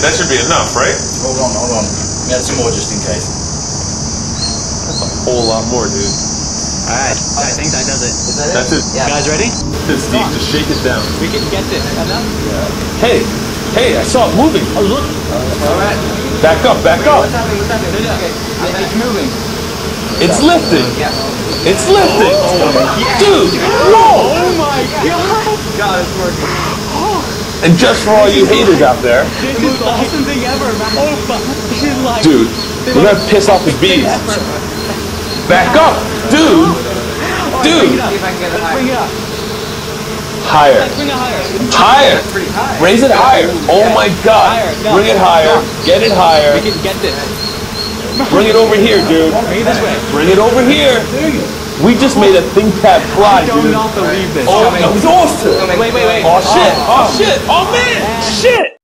That should be enough, right? Hold on. We have some more just in case. That's a whole lot more, dude. Alright, I think that does it. Is that it? That's it. Yeah. You guys ready? It's Steve, just shake it down. We can get this. Enough? Yeah. Hey, I saw it moving. Oh, look. Alright. Back up. What's happening? Okay. It's moving. It's lifting. Yeah. It's lifting. Oh my God. Dude, whoa. Oh my God. God, it's working. And just for all you haters out there, this is the awesome thing ever, man. Dude, we're gonna piss off the bees. Back up, dude. Let's bring it up. Higher. Raise it higher. Oh my God. Bring it higher. Get it higher. We can get this. Bring it over here, dude. Bring it over here. We just made a ThinkPad fly, dude. I do not believe this. Oh, it was awesome. Wait. Oh, shit. Oh, man. Shit.